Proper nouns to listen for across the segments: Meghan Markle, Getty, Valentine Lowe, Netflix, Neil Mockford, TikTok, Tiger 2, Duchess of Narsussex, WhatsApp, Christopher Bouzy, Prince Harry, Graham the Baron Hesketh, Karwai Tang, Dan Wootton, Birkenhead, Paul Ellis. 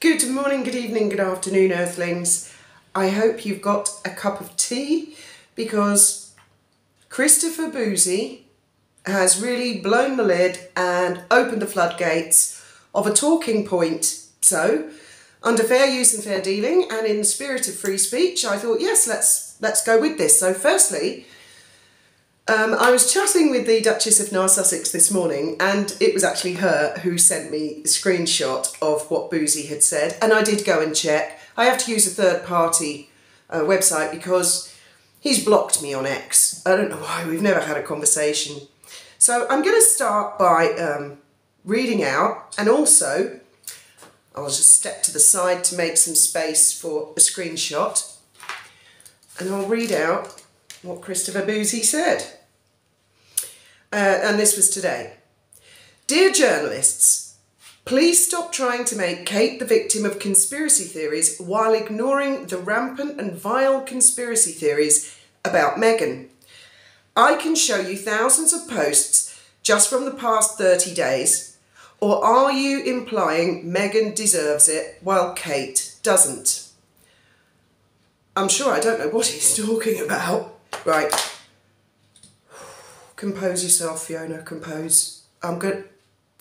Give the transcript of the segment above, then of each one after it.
Good morning, good evening, good afternoon, Earthlings. I hope you've got a cup of tea because Christopher Bouzy has really blown the lid and opened the floodgates of a talking point. So, under fair use and fair dealing and in the spirit of free speech, I thought, yes, let's go with this. So firstly, I was chatting with the Duchess of Narsussex this morning, and it was actually her who sent me a screenshot of what Bouzy had said, and I did go and check. I have to use a third-party website because he's blocked me on X. I don't know why, we've never had a conversation. So I'm going to start by reading out, and also I'll just step to the side to make some space for a screenshot, and I'll read out what Christopher Bouzy said. And this was today. Dear journalists, please stop trying to make Kate the victim of conspiracy theories while ignoring the rampant and vile conspiracy theories about Meghan. I can show you thousands of posts just from the past 30 days. Or are you implying Meghan deserves it while Kate doesn't? I'm sure I don't know what he's talking about. Right. Compose yourself, Fiona, compose. I'm good.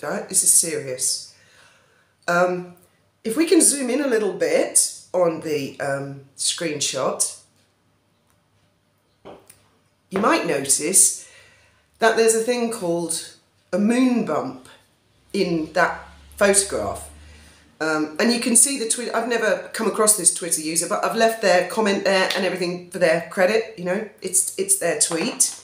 Right, this is serious. If we can zoom in a little bit on the screenshot, you might notice that there's a thing called a moon bump in that photograph. And you can see the Twitter, I've never come across this Twitter user, but I've left their comment there and everything for their credit, you know, it's their tweet.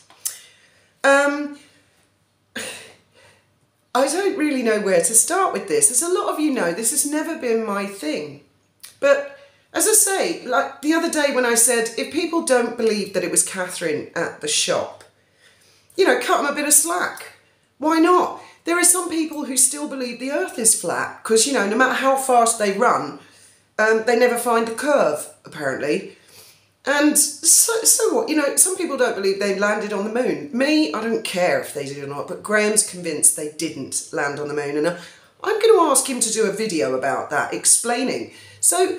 I don't really know where to start with this. As a lot of you know, this has never been my thing. But as I say, like the other day when I said, if people don't believe that it was Catherine at the shop, you know, cut them a bit of slack. Why not? There are some people who still believe the earth is flat because, you know, no matter how fast they run, they never find a curve, apparently. And so what? You know, some people don't believe they landed on the moon. Me, I don't care if they did or not, but Graham's convinced they didn't land on the moon. And I'm going to ask him to do a video about that, explaining. So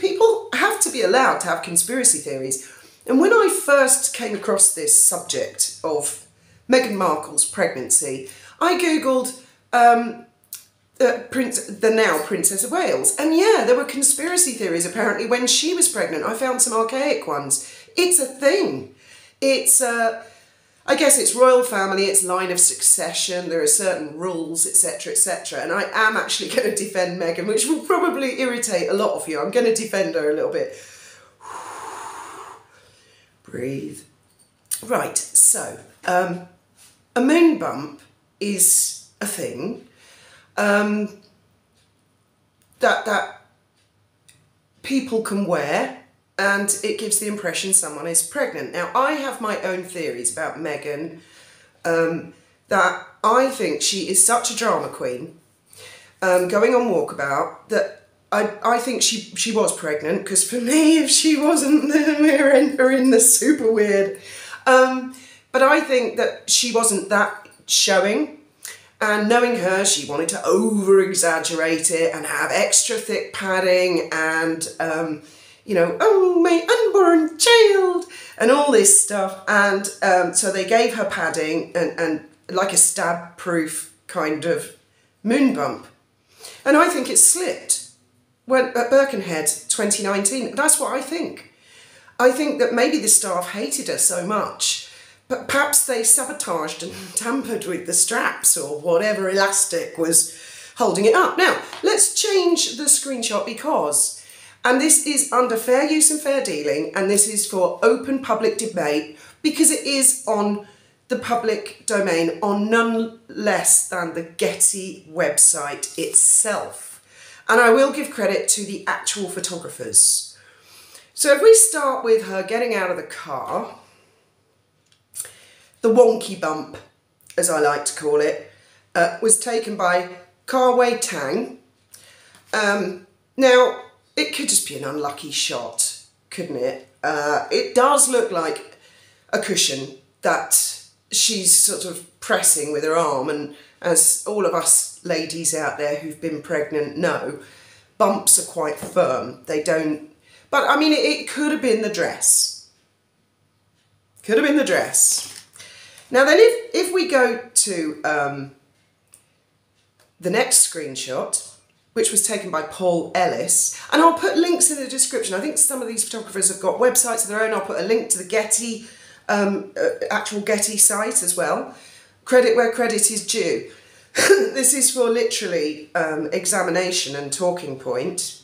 people have to be allowed to have conspiracy theories. And when I first came across this subject of Meghan Markle's pregnancy, I googled the now Princess of Wales, and yeah, there were conspiracy theories apparently when she was pregnant. I found some archaic ones. It's a thing. It's, I guess it's royal family, it's line of succession, there are certain rules, etc, etc, and I am actually going to defend Meghan, which will probably irritate a lot of you. I'm going to defend her a little bit. Breathe. Right, so, a moon bump is a thing that people can wear, and it gives the impression someone is pregnant. Now, I have my own theories about Meghan, that I think she is such a drama queen, going on walkabout, that I think she was pregnant, because for me, if she wasn't, then we're in the super weird. But I think that she wasn't that showing, and knowing her, she wanted to over-exaggerate it and have extra thick padding and, you know, oh, my unborn child, and all this stuff. And so they gave her padding and like a stab-proof kind of moon bump. And I think it slipped at Birkenhead 2019. That's what I think. I think that maybe the staff hated her so much, but perhaps they sabotaged and tampered with the straps or whatever elastic was holding it up. Now, let's change the screenshot because, and this is under fair use and fair dealing, and this is for open public debate because it is on the public domain on none less than the Getty website itself. And I will give credit to the actual photographers. So if we start with her getting out of the car, the wonky bump, as I like to call it, was taken by Karwai Tang. Now, it could just be an unlucky shot, couldn't it? It does look like a cushion that she's sort of pressing with her arm, and as all of us ladies out there who've been pregnant know, bumps are quite firm. They don't, but I mean, it could have been the dress. Could have been the dress. Now then, if we go to the next screenshot, which was taken by Paul Ellis, and I'll put links in the description. I think some of these photographers have got websites of their own. I'll put a link to the Getty, actual Getty site as well. Credit where credit is due. This is for literally examination and talking point.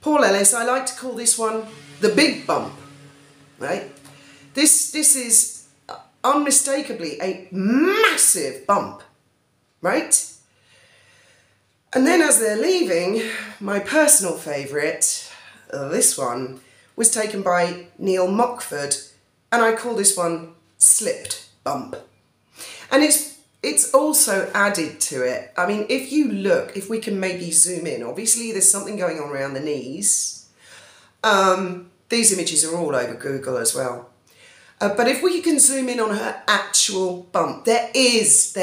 Paul Ellis, I like to call this one the big bump, right? This is unmistakably a massive bump, right? And then as they're leaving, my personal favourite, this one, was taken by Neil Mockford, and I call this one Slipped Bump. And it's also added to it. I mean, if you look, if we can maybe zoom in, obviously there's something going on around the knees. These images are all over Google as well. But if we can zoom in on her actual bump, there is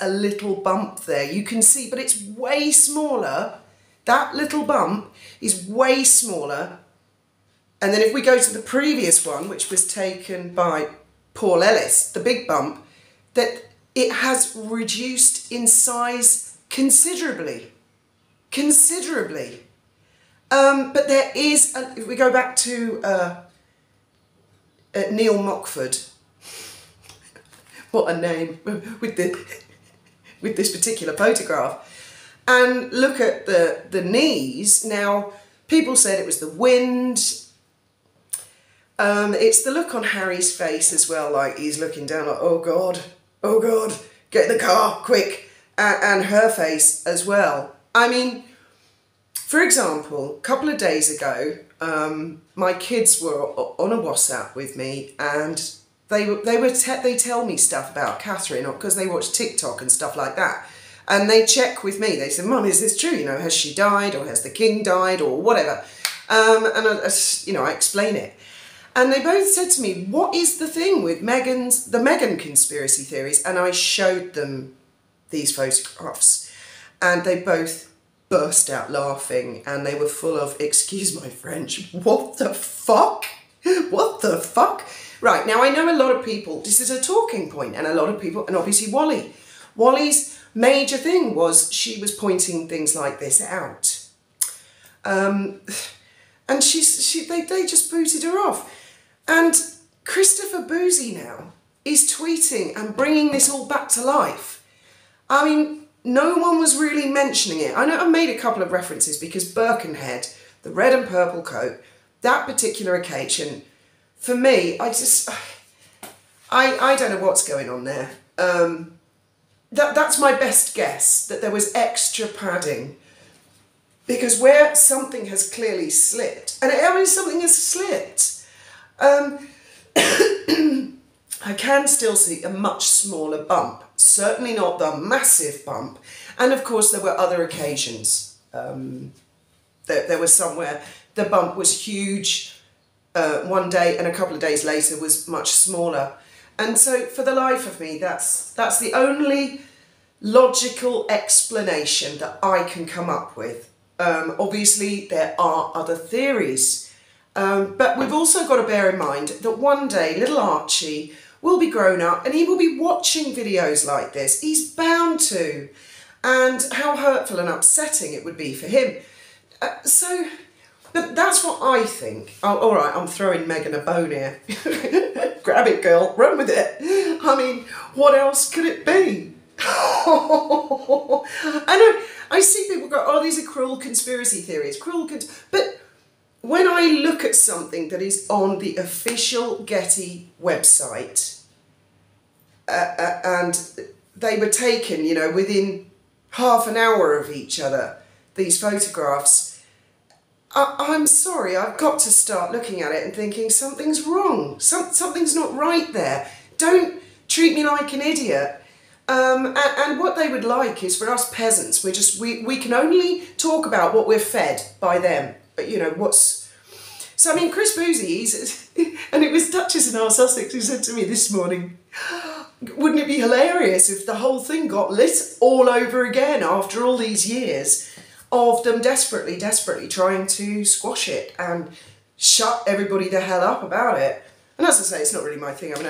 a little bump there. You can see, but it's way smaller. That little bump is way smaller. And then if we go to the previous one, which was taken by Paul Ellis, the big bump, that it has reduced in size considerably. Considerably. But there is, if we go back to... Neil Mockford, what a name, with this particular photograph. And look at the knees. Now, people said it was the wind. It's the look on Harry's face as well, like he's looking down like, oh God, get in the car, quick. And her face as well. I mean, for example, a couple of days ago, my kids were on a WhatsApp with me, and they tell me stuff about Catherine, because they watch TikTok and stuff like that, and they check with me. They said, "Mum, is this true? You know, has she died, or has the king died, or whatever?" And I, you know, I explain it, and they both said to me, "What is the thing with the Meghan conspiracy theories?" And I showed them these photographs, and they both burst out laughing, and they were full of, excuse my French, what the fuck? What the fuck? Right, now I know a lot of people, this is a talking point, and a lot of people, and obviously Wally. Wally's major thing was she was pointing things like this out. And they just booted her off. And Christopher Bouzy now is tweeting and bringing this all back to life. I mean, no one was really mentioning it. I know I made a couple of references because Birkenhead, the red and purple coat, that particular occasion, for me, I don't know what's going on there. That's my best guess, that there was extra padding. Because where something has clearly slipped, and something has slipped, I can still see a much smaller bump. Certainly not the massive bump. And of course there were other occasions. There was somewhere the bump was huge one day, and a couple of days later was much smaller. And so for the life of me, that's the only logical explanation that I can come up with. Obviously there are other theories. But we've also got to bear in mind that one day little Archie will be grown up, and he will be watching videos like this. He's bound to. And how hurtful and upsetting it would be for him. But that's what I think. Oh, all right, I'm throwing Meghan a bone here. Grab it, girl, run with it. I mean, what else could it be? I know, I see people go, oh, these are cruel conspiracy theories, but when I look at something that is on the official Getty website, and they were taken, you know, within half an hour of each other, these photographs, I'm sorry, I've got to start looking at it and thinking something's wrong, something's not right there. Don't treat me like an idiot. And what they would like is for us peasants, we can only talk about what we're fed by them. But you know what's so I mean, Chris Bouzy's, and it was Duchess of Narsussex who said to me this morning, wouldn't it be hilarious if the whole thing got lit all over again after all these years? of them desperately trying to squash it and shut everybody the hell up about it. And as I say, it's not really my thing. I mean,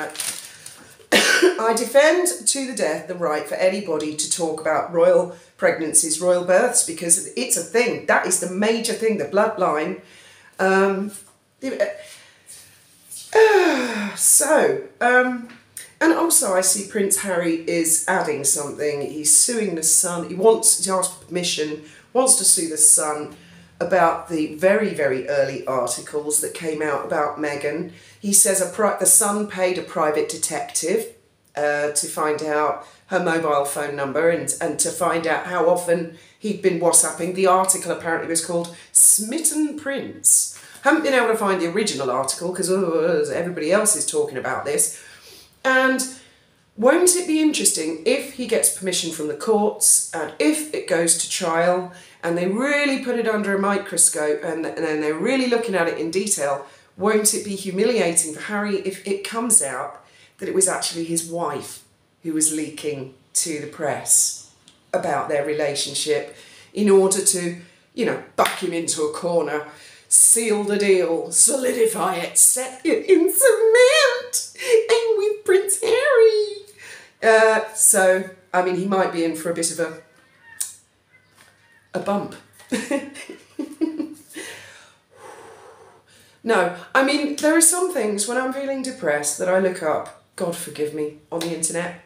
I defend to the death the right for anybody to talk about royal pregnancies, royal births, because it's a thing. That is the major thing, the bloodline. And also I see Prince Harry is adding something. He's suing the Sun. He wants to ask permission, wants to sue the Sun about the very, very early articles that came out about Meghan. He says the Sun paid a private detective to find out her mobile phone number and to find out how often he'd been WhatsApping. The article apparently was called Smitten Prince. Haven't been able to find the original article because everybody else is talking about this. And won't it be interesting if he gets permission from the courts and if it goes to trial and they really put it under a microscope and they're really looking at it in detail, won't it be humiliating for Harry if it comes out that it was actually his wife who was leaking to the press about their relationship in order to, you know, back him into a corner, seal the deal, solidify it, set it in cement, and with Prince Harry. So, I mean, he might be in for a bit of a bump. No, I mean, there are some things when I'm feeling depressed that I look up, God forgive me, on the internet.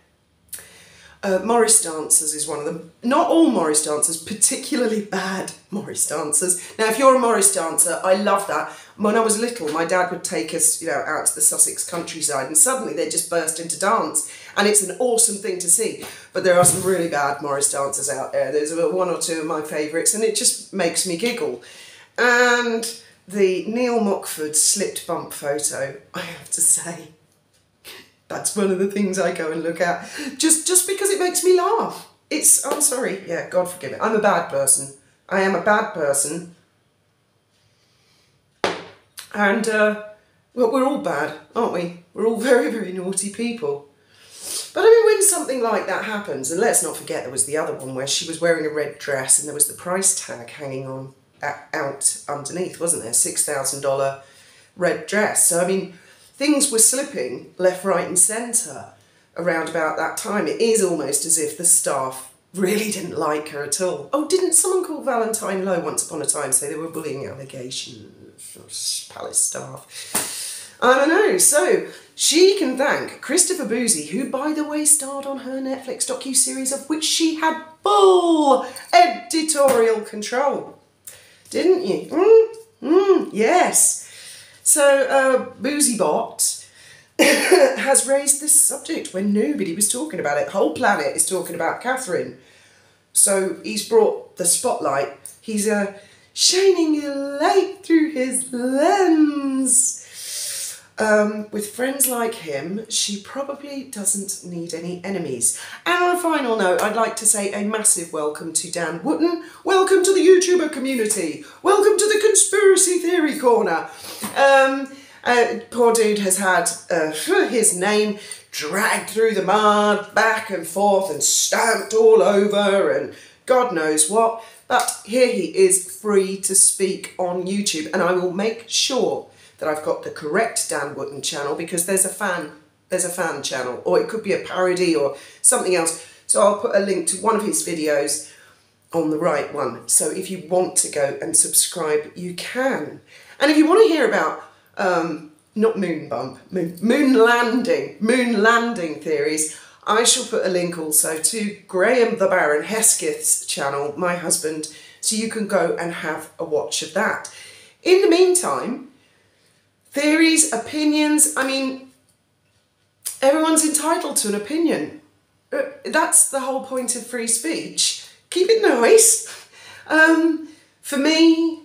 Morris dancers is one of them. Not all Morris dancers, particularly bad Morris dancers. Now, if you're a Morris dancer, I love that. When I was little, my dad would take us, you know, out to the Sussex countryside and suddenly they just burst into dance. And it's an awesome thing to see. But there are some really bad Morris dancers out there. There's about one or two of my favourites and it just makes me giggle. And the Neil Mockford slipped bump photo, I have to say, that's one of the things I go and look at, just because it makes me laugh. It's, I'm sorry, yeah, God forgive it. I'm a bad person. I am a bad person. And, well, we're all bad, aren't we? We're all very, very naughty people. But I mean, when something like that happens, and let's not forget there was the other one where she was wearing a red dress and there was the price tag hanging on out underneath, wasn't there? $6,000 red dress. So, I mean, things were slipping left, right and centre around about that time. It is almost as if the staff really didn't like her at all. Oh, didn't someone call Valentine Lowe once upon a time say there were bullying allegations? Palace staff. I don't know. So she can thank Christopher Bouzy, who, by the way, starred on her Netflix docu-series of which she had full editorial control. Didn't you? Yes. So, BoozyBot has raised this subject when nobody was talking about it. The whole planet is talking about Catherine. So he's brought the spotlight. He's shining a light through his lens. With friends like him, she probably doesn't need any enemies. And on a final note, I'd like to say a massive welcome to Dan Wootton. Welcome to the YouTuber community. Welcome to the Conspiracy Theory Corner. Poor dude has had his name dragged through the mud, back and forth and stamped all over and God knows what. But here he is free to speak on YouTube and I will make sure that I've got the correct Dan Wootton channel because there's a fan channel, or it could be a parody or something else. So I'll put a link to one of his videos on the right one. So if you want to go and subscribe, you can. And if you want to hear about, not moon bump, moon landing theories, I shall put a link also to Graham the Baron Hesketh's channel, my husband, so you can go and have a watch of that. In the meantime, theories, opinions, I mean, everyone's entitled to an opinion. That's the whole point of free speech. Keep it nice. For me,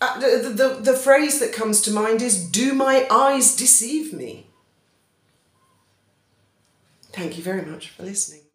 the phrase that comes to mind is, do my eyes deceive me? Thank you very much for listening.